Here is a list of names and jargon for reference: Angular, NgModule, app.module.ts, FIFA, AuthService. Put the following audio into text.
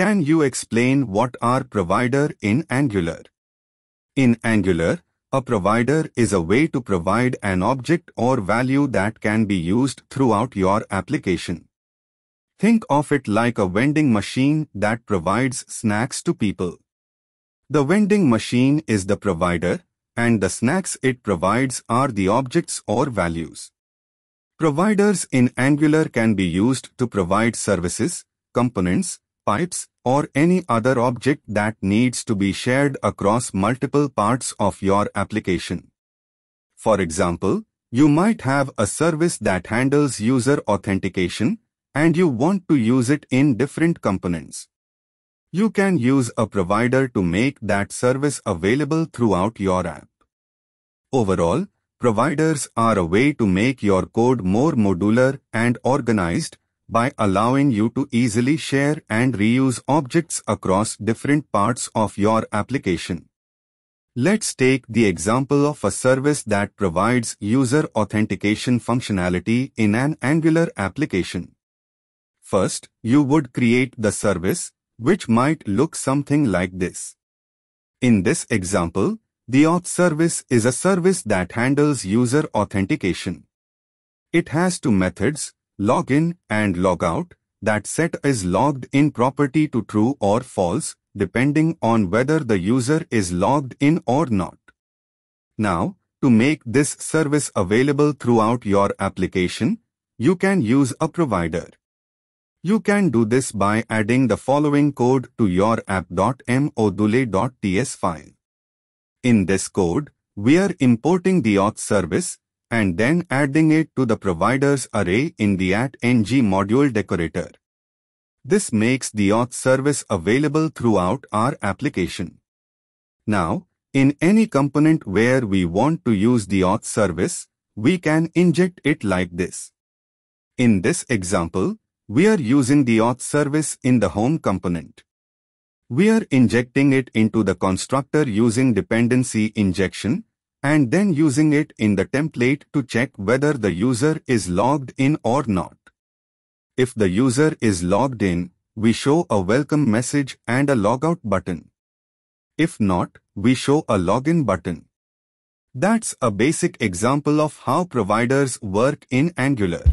Can you explain what are provider in Angular? In Angular, a provider is a way to provide an object or value that can be used throughout your application. Think of it like a vending machine that provides snacks to people. The vending machine is the provider, and the snacks it provides are the objects or values. Providers in Angular can be used to provide services, components, pipes, or any other object that needs to be shared across multiple parts of your application. For example, you might have a service that handles user authentication, and you want to use it in different components. You can use a provider to make that service available throughout your app. Overall, providers are a way to make your code more modular and organized by allowing you to easily share and reuse objects across different parts of your application. Let's take the example of a service that provides user authentication functionality in an Angular application. First, you would create the service, which might look something like this. In this example, the AuthService is a service that handles user authentication. It has two methods, login and logout, that set is logged in property to true or false, depending on whether the user is logged in or not. Now, to make this service available throughout your application, you can use a provider. You can do this by adding the following code to your app.module.ts file. In this code, we are importing the auth service, and then adding it to the providers array in the @NgModule decorator. This makes the auth service available throughout our application. Now, in any component where we want to use the auth service, we can inject it like this. In this example, we are using the auth service in the home component. We are injecting it into the constructor using dependency injection, and then using it in the template to check whether the user is logged in or not. If the user is logged in, we show a welcome message and a logout button. If not, we show a login button. That's a basic example of how providers work in Angular.